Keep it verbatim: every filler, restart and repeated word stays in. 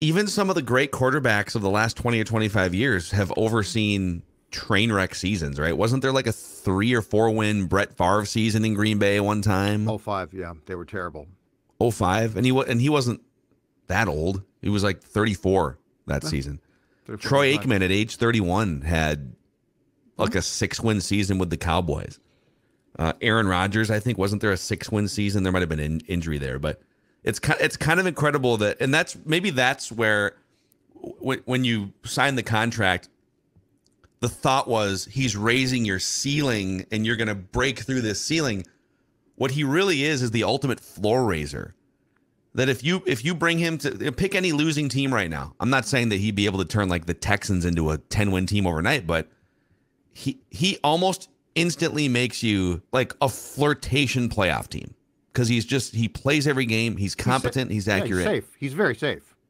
even some of the great quarterbacks of the last twenty or twenty-five years have overseen train wreck seasons, right? Wasn't there like a three or four win Brett Favre season in Green Bay one time? Oh five, yeah, they were terrible. Oh five, and he and he wasn't that old. He was like thirty-four that yeah. season. thirty-four, Troy Aikman at age thirty-one had like a six win season with the Cowboys. Uh, Aaron Rodgers, I think, wasn't there a six win season? There might have been an injury there, but it's kind it's kind of incredible that, and that's maybe that's where when when you sign the contract. The thought was he's raising your ceiling and you're going to break through this ceiling. What he really is is the ultimate floor raiser. That if you if you bring him to pick any losing team right now, I'm not saying that he'd be able to turn like the Texans into a ten win team overnight, but he he almost instantly makes you like a flirtation playoff team because he's just he plays every game. He's competent. He's, he's accurate. Yeah, he's safe. He's very safe.